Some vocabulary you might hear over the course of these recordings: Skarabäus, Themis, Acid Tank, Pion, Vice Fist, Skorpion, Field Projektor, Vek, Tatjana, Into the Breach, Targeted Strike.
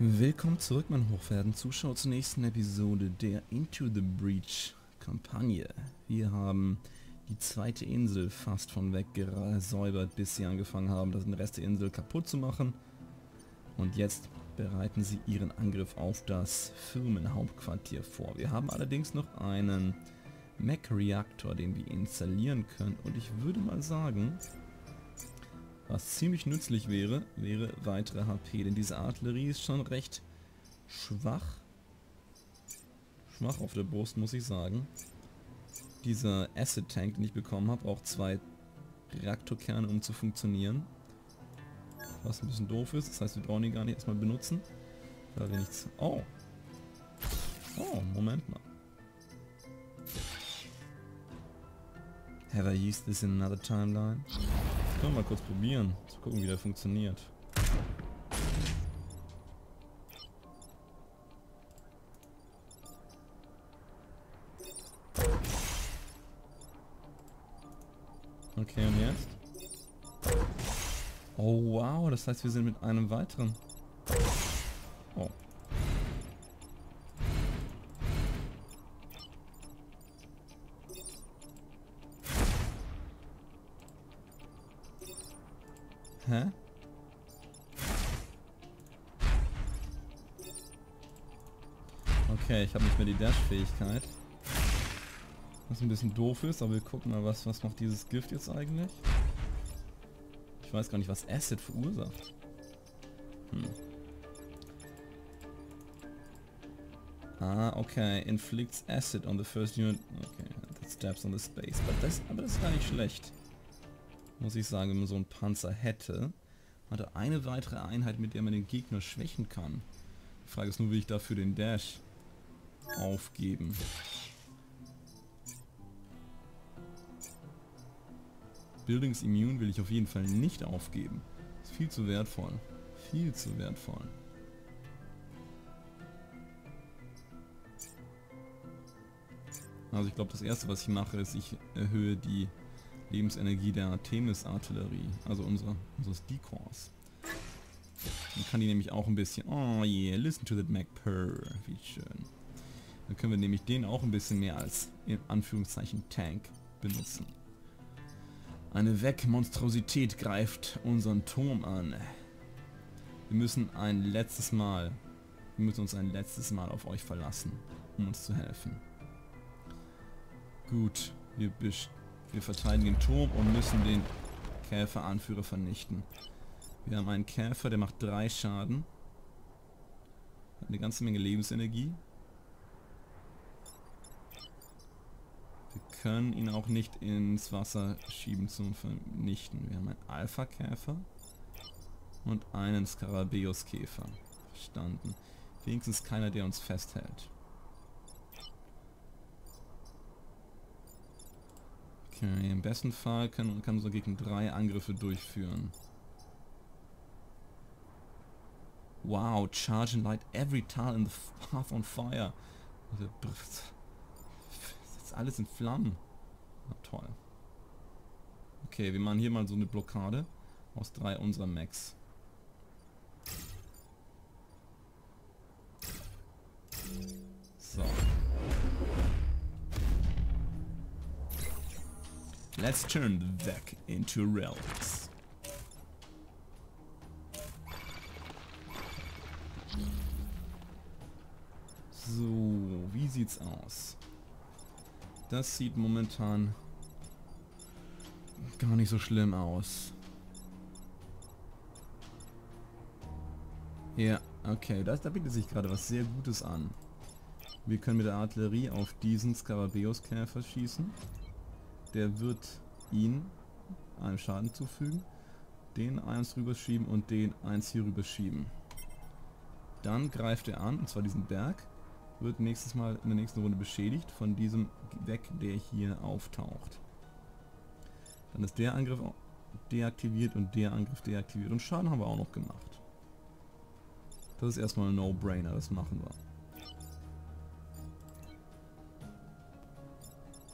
Willkommen zurück, meine hochverehrten Zuschauer, zur nächsten Episode der Into the Breach Kampagne. Wir haben die zweite Insel fast von Vek gesäubert, bis sie angefangen haben, den Rest der Insel kaputt zu machen. Und jetzt bereiten sie ihren Angriff auf das Firmenhauptquartier vor. Wir haben allerdings noch einen Mech-Reaktor, den wir installieren können. Und ich würde mal sagen, was ziemlich nützlich wäre, wäre weitere HP, denn diese Artillerie ist schon recht schwach. Schwach auf der Brust, muss ich sagen. Dieser Acid Tank, den ich bekommen habe, braucht 2 Reaktorkerne, um zu funktionieren. Was ein bisschen doof ist, das heißt, wir brauchen ihn gar nicht erstmal benutzen. Da wir nichts... Oh! Oh, Moment mal. Have I used this in another timeline? Können wir mal kurz probieren, zu gucken, wie der funktioniert. Okay, und jetzt? Oh wow, das heißt, wir sind mit einem weiteren. Oh. Hä? Okay, ich habe nicht mehr die Dash-Fähigkeit. Was ein bisschen doof ist, aber wir gucken mal, was macht dieses Gift jetzt eigentlich? Ich weiß gar nicht, was Acid verursacht. Ah, okay. Inflicts Acid on the first unit. Okay, that stabs on the space. Aber das ist gar nicht schlecht. Muss ich sagen, wenn man so einen Panzer hätte, hat er eine weitere Einheit, mit der man den Gegner schwächen kann. Die Frage ist nur, will ich dafür den Dash aufgeben? Buildings Immune will ich auf jeden Fall nicht aufgeben. Ist viel zu wertvoll. Viel zu wertvoll. Also ich glaube, das erste, was ich mache, ist, ich erhöhe die Lebensenergie der Themis-Artillerie, also unseres Decors. Dann kann die nämlich auch ein bisschen... Oh yeah, listen to that MacPur. Wie schön. Dann können wir nämlich den auch ein bisschen mehr als, in Anführungszeichen, Tank benutzen. Eine Weg-Monstrosität greift unseren Turm an. Wir müssen uns ein letztes Mal auf euch verlassen, um uns zu helfen. Gut, wir verteidigen den Turm und müssen den Käfer-Anführer vernichten. Wir haben einen Käfer, der macht 3 Schaden. Hat eine ganze Menge Lebensenergie. Wir können ihn auch nicht ins Wasser schieben zum Vernichten. Wir haben einen Alpha-Käfer und einen Skarabäus-Käfer. Verstanden. Wenigstens keiner, der uns festhält. Okay, im besten Fall kann unser Gegner 3 Angriffe durchführen. Wow, charge and light every tile in the path on fire. Das ist alles in Flammen. Na toll. Okay, wir machen hier mal so eine Blockade aus 3 unserer Mechs. So. Let's turn the Vek into relics. So, wie sieht's aus? Das sieht momentan gar nicht so schlimm aus. Ja, okay, da bietet sich gerade was sehr Gutes an. Wir können mit der Artillerie auf diesen Skarabäus-Käfer schießen. Der wird ihn einem Schaden zufügen, den 1 rüberschieben und den 1 hier rüberschieben. Dann greift er an, und zwar diesen Berg, wird nächstes Mal in der nächsten Runde beschädigt von diesem Weg, der hier auftaucht. Dann ist der Angriff deaktiviert und der Angriff deaktiviert und Schaden haben wir auch noch gemacht. Das ist erstmal ein No-Brainer, das machen wir.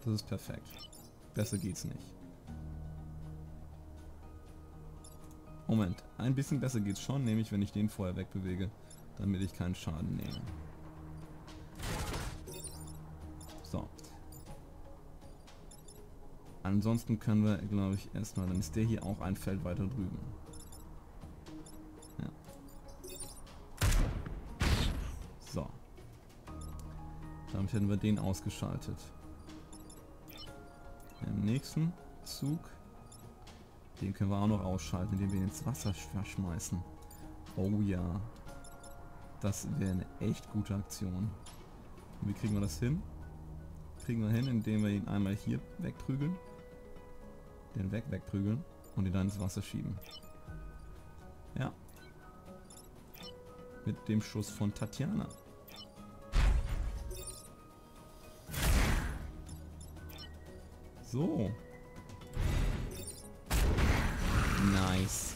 Das ist perfekt. Besser geht's nicht. Moment, ein bisschen besser geht's schon, nämlich wenn ich den vorher wegbewege damit ich keinen Schaden nehme. So. Ansonsten können wir, glaube ich, erstmal, dann ist der hier auch ein Feld weiter drüben. Ja. So. Damit hätten wir den ausgeschaltet. Im nächsten Zug, den können wir auch noch ausschalten, indem wir ihn ins Wasser schmeißen. Oh ja. Das wäre eine echt gute Aktion. Und wie kriegen wir das hin? Kriegen wir hin, indem wir ihn einmal hier wegprügeln. Den wegprügeln und ihn dann ins Wasser schieben. Ja. Mit dem Schuss von Tatjana. So. Nice.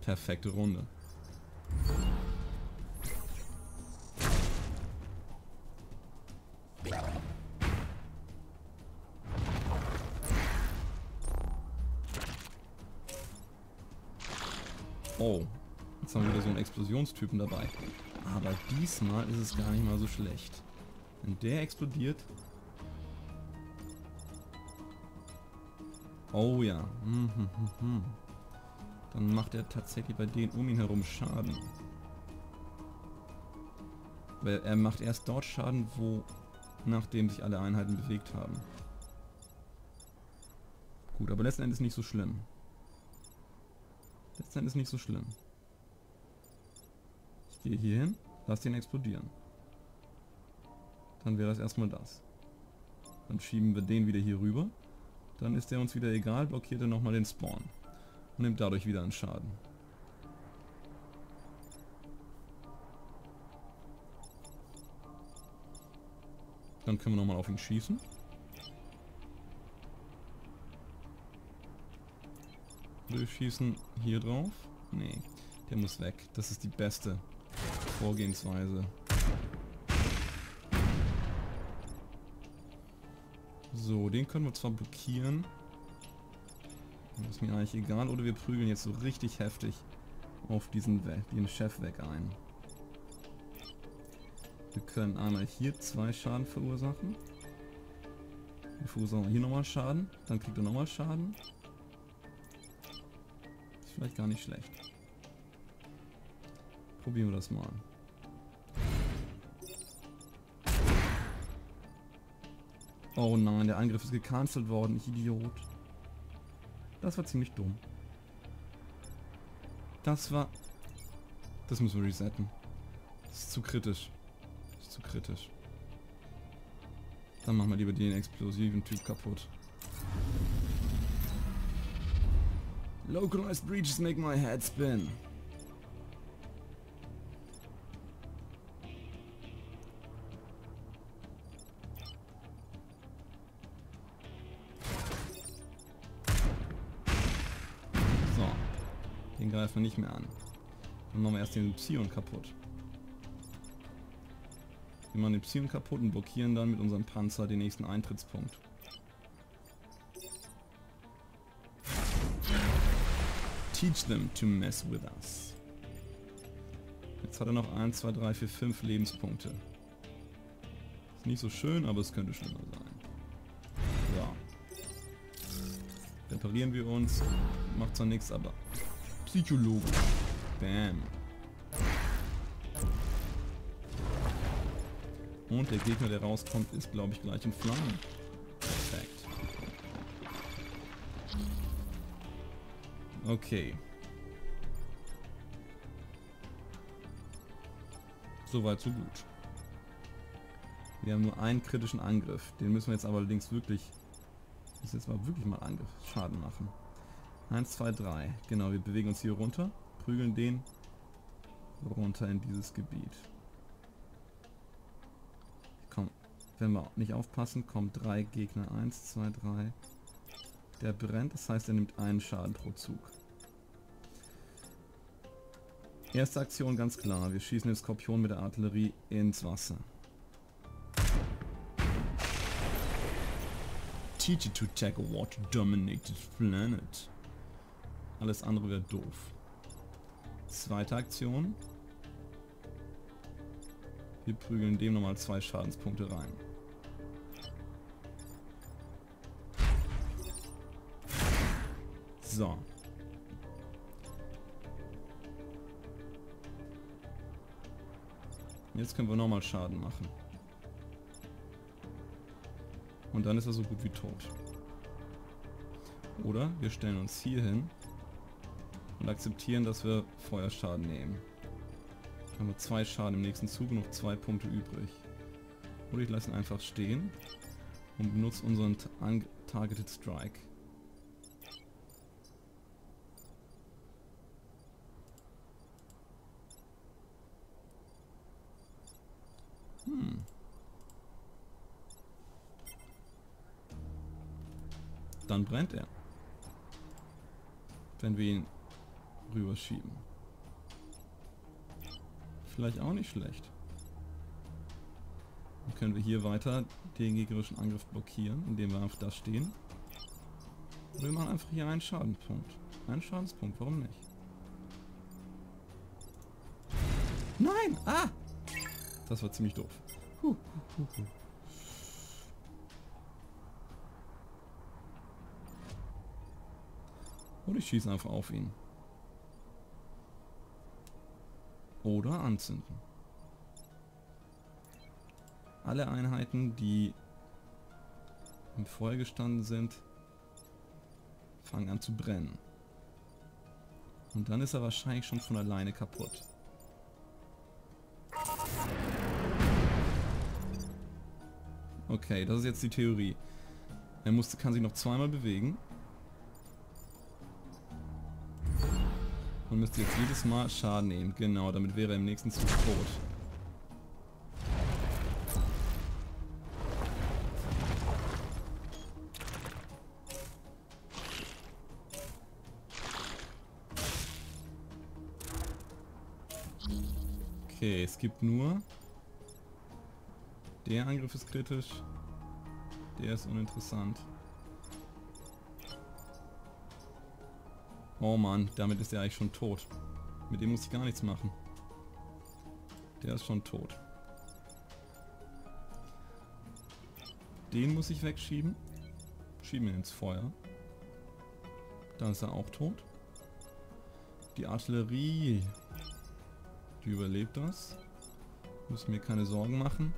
Perfekte Runde. Oh, jetzt haben wir wieder so einen Explosionstypen dabei. Aber diesmal ist es gar nicht mal so schlecht. Wenn der explodiert... Oh ja. Dann macht er tatsächlich bei denen um ihn herum Schaden. Weil er macht erst dort Schaden, wo... nachdem sich alle Einheiten bewegt haben. Gut, aber letzten Endes nicht so schlimm. Letztendlich ist nicht so schlimm. Ich gehe hier hin, lass den explodieren. Dann wäre das erstmal das. Dann schieben wir den wieder hier rüber. Dann ist der uns wieder egal, blockiert er nochmal den Spawn. Und nimmt dadurch wieder einen Schaden. Dann können wir nochmal auf ihn schießen. Wir schießen hier drauf. Nee, der muss weg. Das ist die beste Vorgehensweise. So, den können wir zwar blockieren. Das ist mir eigentlich egal. Oder wir prügeln jetzt so richtig heftig auf diesen Chef weg ein. Wir können einmal hier 2 Schaden verursachen. Wir verursachen hier nochmal Schaden. Dann kriegt er nochmal Schaden. Vielleicht gar nicht schlecht. Probieren wir das mal. Oh nein, der Angriff ist gecancelt worden, ich Idiot. Das war ziemlich dumm. Das müssen wir resetten. Das ist zu kritisch. Das ist zu kritisch. Dann machen wir lieber den explosiven Typ kaputt. Localized breaches make my head spin. So, den greifen wir nicht mehr an. Dann machen wir erst den Pion kaputt. Wir machen den Pion kaputt und blockieren dann mit unserem Panzer den nächsten Eintrittspunkt. Teach them to mess with us. Jetzt hat er noch 1, 2, 3, 4, 5 Lebenspunkte. Ist nicht so schön, aber es könnte schlimmer sein. So. Reparieren wir uns. Macht zwar nichts, aber... Psychologe. Bam. Und der Gegner, der rauskommt, ist, glaube ich, gleich in Flammen. Okay. Soweit, so gut. Wir haben nur einen kritischen Angriff. Den müssen wir jetzt aber allerdings wirklich... Ich muss jetzt mal wirklich mal Angriff Schaden machen. 1, 2, 3. Genau, wir bewegen uns hier runter. Prügeln den runter in dieses Gebiet. Komm, wenn wir nicht aufpassen, kommen 3 Gegner. 1, 2, 3... Der brennt, das heißt, er nimmt einen Schaden pro Zug. Erste Aktion ganz klar. Wir schießen den Skorpion mit der Artillerie ins Wasser. Teach it to take a water-dominated planet. Alles andere wäre doof. Zweite Aktion. Wir prügeln dem nochmal 2 Schadenspunkte rein. So. Jetzt können wir nochmal Schaden machen. Und dann ist er so gut wie tot. Oder wir stellen uns hier hin und akzeptieren, dass wir Feuerschaden nehmen. Dann haben wir 2 Schaden im nächsten Zug und noch 2 Punkte übrig. Oder ich lasse ihn einfach stehen und benutze unseren Targeted Strike. Dann brennt er, wenn wir ihn rüberschieben. Vielleicht auch nicht schlecht. Dann können wir hier weiter den gegnerischen Angriff blockieren, indem wir einfach da stehen. Und wir machen einfach hier einen Schadenspunkt. Einen Schadenspunkt, warum nicht? Nein! Ah! Das war ziemlich doof. Oder ich schieße einfach auf ihn. Oder anzünden. Alle Einheiten, die im Feuer gestanden sind, fangen an zu brennen. Und dann ist er wahrscheinlich schon von alleine kaputt. Okay, das ist jetzt die Theorie. Er kann sich noch 2-mal bewegen. Und müsste jetzt jedes Mal Schaden nehmen. Genau, damit wäre er im nächsten Zug tot. Okay, es gibt nur... Der Angriff ist kritisch. Der ist uninteressant. Oh Mann, damit ist er eigentlich schon tot. Mit dem muss ich gar nichts machen. Der ist schon tot. Den muss ich wegschieben. Schieben ihn ins Feuer. Dann ist er auch tot. Die Artillerie, die überlebt das. Muss mir keine Sorgen machen.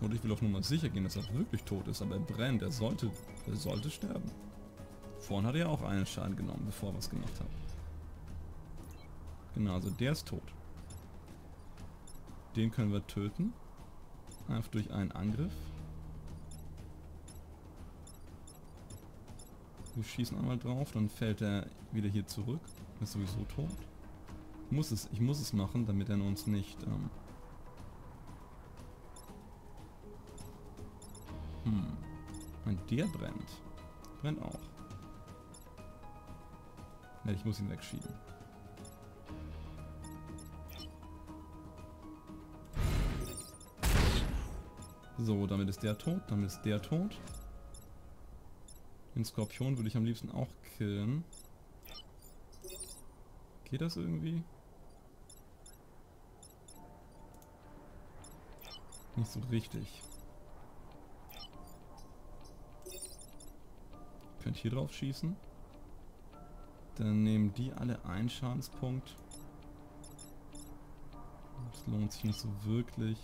Und ich will auch nur mal sicher gehen, dass er wirklich tot ist, aber er brennt, er sollte sterben. Vorhin hat er ja auch einen Schaden genommen, bevor er was gemacht hat. Genau, also der ist tot. Den können wir töten. Einfach durch einen Angriff. Wir schießen einmal drauf, dann fällt er wieder hier zurück. Ist sowieso tot. Ich muss es machen, damit er uns nicht... Der brennt. Brennt auch. Ne, ich muss ihn wegschieben. So, damit ist der tot. Damit ist der tot. Den Skorpion würde ich am liebsten auch killen. Geht das irgendwie? Nicht so richtig. Könnt hier drauf schießen. Dann nehmen die alle einen Schadenspunkt. Das lohnt sich nicht so wirklich.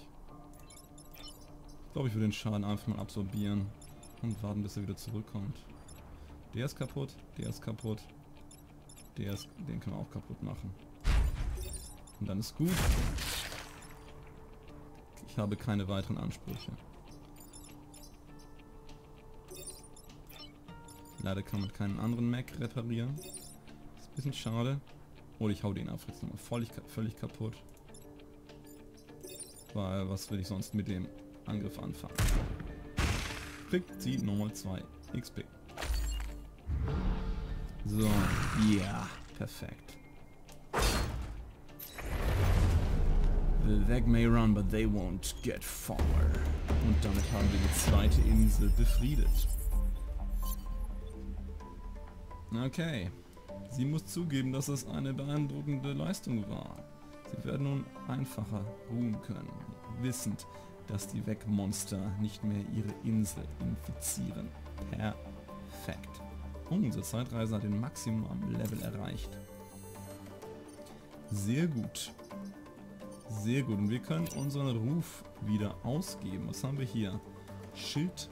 Ich glaube, ich würde den Schaden einfach mal absorbieren und warten, bis er wieder zurückkommt. Der ist kaputt, der ist kaputt. Den können wir auch kaputt machen. Und dann ist gut. Ich habe keine weiteren Ansprüche. Leider kann man keinen anderen Mac reparieren. Ist ein bisschen schade. Oder ich hau den einfach jetzt nochmal völlig kaputt. Weil, was will ich sonst mit dem Angriff anfangen? Kriegt sie nochmal 2 XP. So, ja, perfekt. The Vek may run, but they won't get far. Und damit haben wir die zweite Insel befriedet. Okay. Sie muss zugeben, dass das eine beeindruckende Leistung war. Sie werden nun einfacher ruhen können, wissend, dass die Vek-Monster nicht mehr ihre Insel infizieren. Perfekt. Unser Zeitreiser hat den maximalen Level erreicht. Sehr gut. Sehr gut. Und wir können unseren Ruf wieder ausgeben. Was haben wir hier? Shield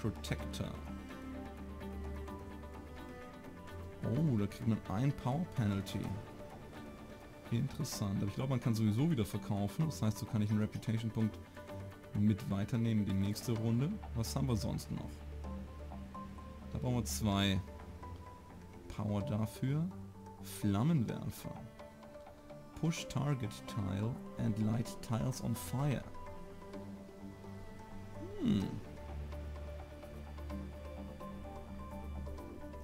Protector. Oh, da kriegt man ein Power Penalty. Interessant. Aber ich glaube, man kann sowieso wieder verkaufen. Das heißt, so kann ich einen Reputation-Punkt mit weiternehmen in die nächste Runde. Was haben wir sonst noch? Da brauchen wir 2 Power dafür. Flammenwerfer. Push target tile and light tiles on fire.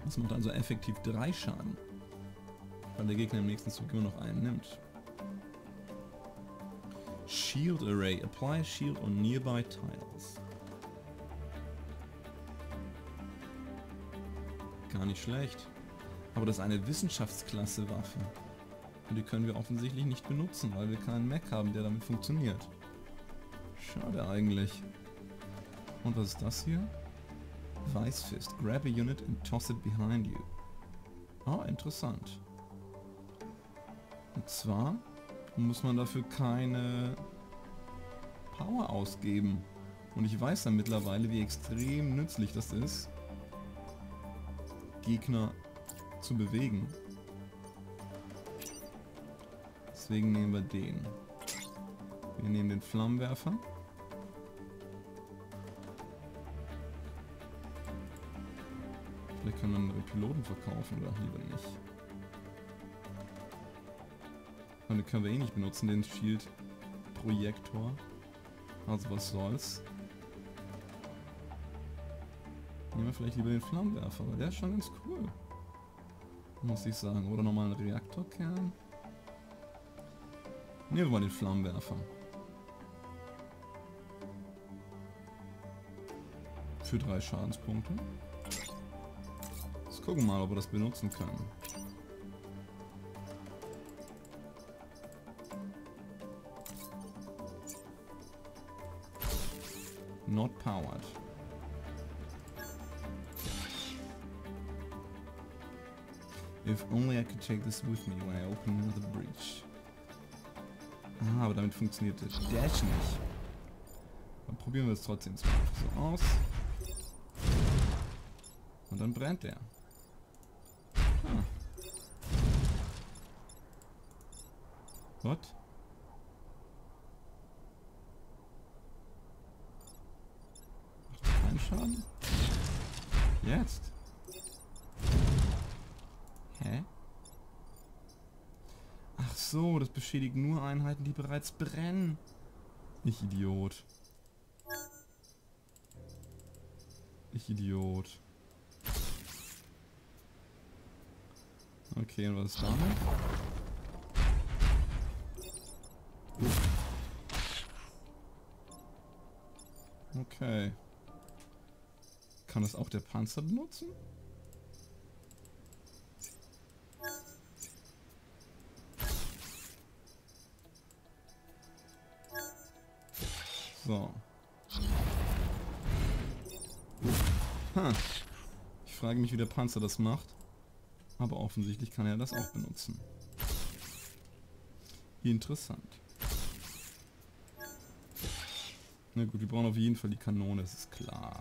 Das macht also effektiv 3 Schaden, weil der Gegner im nächsten Zug immer noch einen nimmt. Shield Array. Apply Shield on nearby tiles. Gar nicht schlecht. Aber das ist eine Wissenschaftsklasse-Waffe. Und die können wir offensichtlich nicht benutzen, weil wir keinen Mech haben, der damit funktioniert. Schade eigentlich. Und was ist das hier? Vice Fist. Grab a unit and toss it behind you. Ah, interessant. Und zwar muss man dafür keine Power ausgeben. Und ich weiß dann mittlerweile, wie extrem nützlich das ist, Gegner zu bewegen. Deswegen nehmen wir den. Wir nehmen den Flammenwerfer. Vielleicht können wir andere Piloten verkaufen oder lieber nicht. Und den können wir eh nicht benutzen, den Field Projektor. Also was soll's. Nehmen wir vielleicht lieber den Flammenwerfer, weil der ist schon ganz cool. Muss ich sagen. Oder nochmal einen Reaktorkern. Nehmen wir mal den Flammenwerfer. Für 3 Schadenspunkte. Jetzt gucken wir mal, ob wir das benutzen können. Not powered. If only I could take this with me when I open Into the Breach. Ah, aber damit funktioniert der Dash nicht. Dann probieren wir es trotzdem so aus. Und dann brennt der. What? Macht keinen Schaden? Jetzt? Hä? Ach so, das beschädigt nur Einheiten, die bereits brennen. Ich Idiot. Ich Idiot. Okay, und was ist damit? Okay. Kann das auch der Panzer benutzen? So. Ich frage mich, wie der Panzer das macht. Aber offensichtlich kann er das auch benutzen. Interessant. Na gut, wir brauchen auf jeden Fall die Kanone, das ist klar.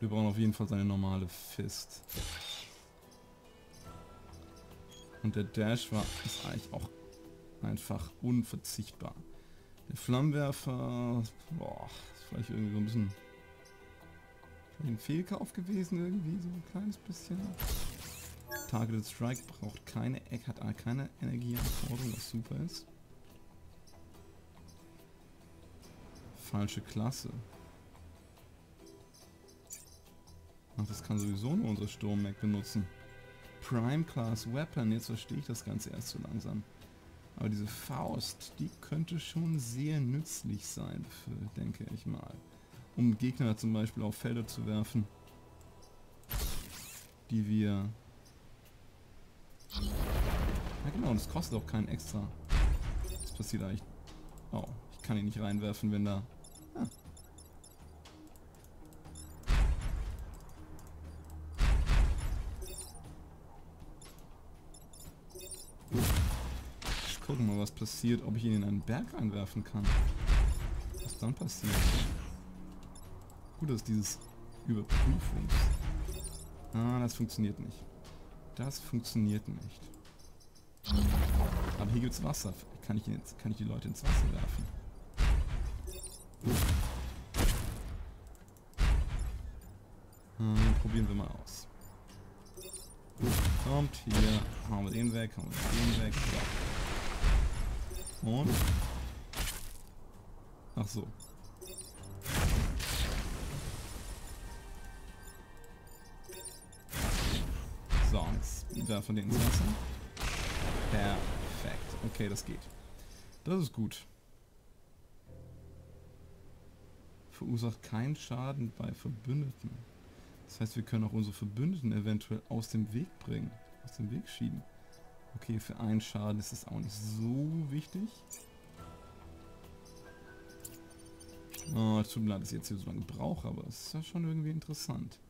Wir brauchen auf jeden Fall seine normale Fist. Und der Dash ist eigentlich auch einfach unverzichtbar. Der Flammenwerfer, boah, ist vielleicht irgendwie so ein bisschen ein Fehlkauf gewesen, irgendwie so ein kleines bisschen. Targeted Strike braucht keine, hat keine Energieanforderung, was super ist. Falsche Klasse. Ach, das kann sowieso nur unsere Sturm-Mech benutzen. Prime Class Weapon, jetzt verstehe ich das Ganze erst so langsam. Aber diese Faust, die könnte schon sehr nützlich sein, denke ich mal. Um Gegner zum Beispiel auf Felder zu werfen. die wir... Ja genau, das kostet auch keinen extra. Was passiert eigentlich? Oh, ich kann ihn nicht reinwerfen, wenn da... Ah. Ich gucke mal, was passiert, ob ich ihn in einen Berg reinwerfen kann. Was dann passiert? Gut, dass dieses Überprüfungs... Ah, das funktioniert nicht. Das funktioniert nicht. Aber hier gibt's Wasser. Kann ich die Leute ins Wasser werfen? Probieren wir mal aus. Kommt hier. Hauen wir den weg, hauen wir den weg. Und... Ach so. So, jetzt werfen wir den ins Wasser. Perfekt. Okay, das geht. Das ist gut. Verursacht keinen Schaden bei Verbündeten. Das heißt, wir können auch unsere Verbündeten eventuell aus dem Weg bringen. Aus dem Weg schieben. Okay, für einen Schaden ist es auch nicht so wichtig. Oh, tut mir leid, dass ich jetzt hier so lange brauche, aber es ist ja schon irgendwie interessant.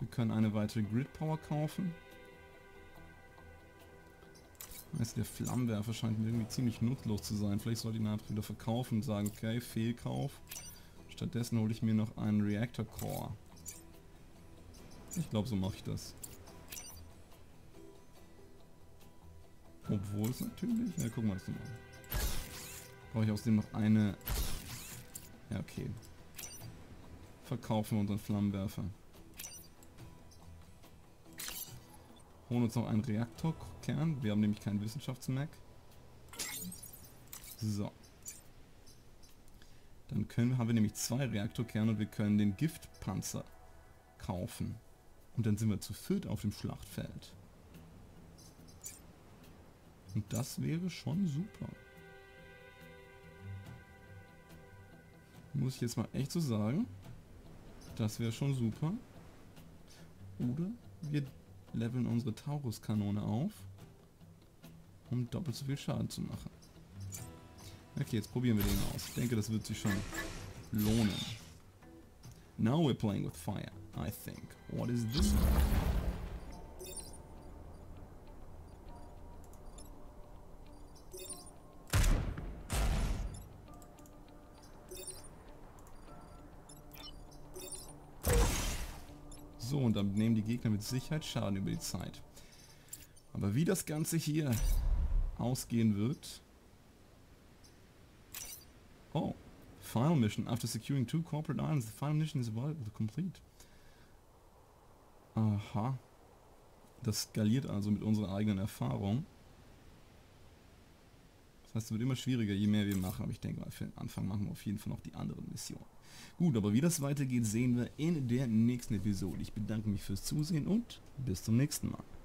Wir können eine weitere Grid Power kaufen. Also der Flammenwerfer scheint mir irgendwie ziemlich nutzlos zu sein. Vielleicht sollte ich ihn einfach wieder verkaufen und sagen, okay, Fehlkauf. Stattdessen hole ich mir noch einen Reactor Core. Ich glaube, so mache ich das. Obwohl es natürlich... Ja, gucken wir das nochmal. Brauche ich außerdem noch eine... Ja, okay. Verkaufen wir unseren Flammenwerfer. Holen uns noch einen Reaktorkern. Wir haben nämlich keinen Wissenschafts-Mac. So. Dann haben wir nämlich zwei Reaktorkerne und wir können den Giftpanzer kaufen. Und dann sind wir zu viert auf dem Schlachtfeld. Und das wäre schon super. Muss ich jetzt mal echt so sagen. Das wäre schon super. Oder wir leveln unsere Taurus-Kanone auf, um doppelt so viel Schaden zu machen. Okay, jetzt probieren wir den aus. Ich denke, das wird sich schon lohnen. Now we're playing with fire, I think. What is this? So, und dann nehmen die Gegner mit Sicherheit Schaden über die Zeit. Aber wie das Ganze hier ausgehen wird... Oh, Final Mission. After securing 2 corporate islands, the final mission is about to complete. Aha. Das skaliert also mit unserer eigenen Erfahrung. Das heißt, es wird immer schwieriger, je mehr wir machen. Aber ich denke mal, für den Anfang machen wir auf jeden Fall noch die anderen Missionen. Gut, aber wie das weitergeht, sehen wir in der nächsten Episode. Ich bedanke mich fürs Zusehen und bis zum nächsten Mal.